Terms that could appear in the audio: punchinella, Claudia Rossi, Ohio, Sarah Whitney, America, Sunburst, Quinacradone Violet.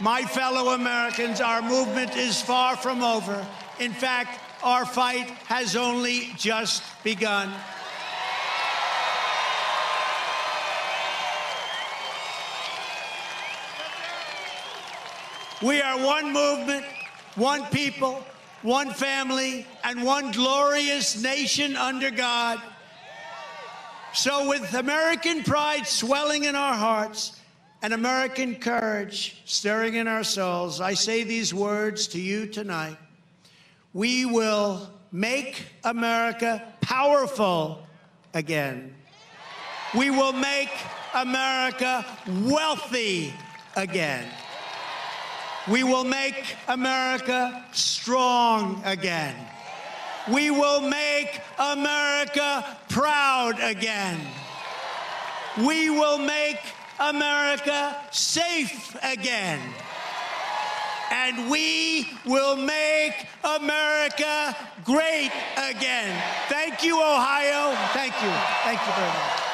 My fellow Americans, our movement is far from over. In fact, our fight has only just begun. We are one movement, one people, one family, and one glorious nation under God. So with American pride swelling in our hearts and American courage stirring in our souls, I say these words to you tonight. We will make America powerful again. We will make America wealthy again. We will make America strong again. We will make America proud again. We will make America safe again. And we will make America great again. Thank you, Ohio. Thank you. Thank you very much.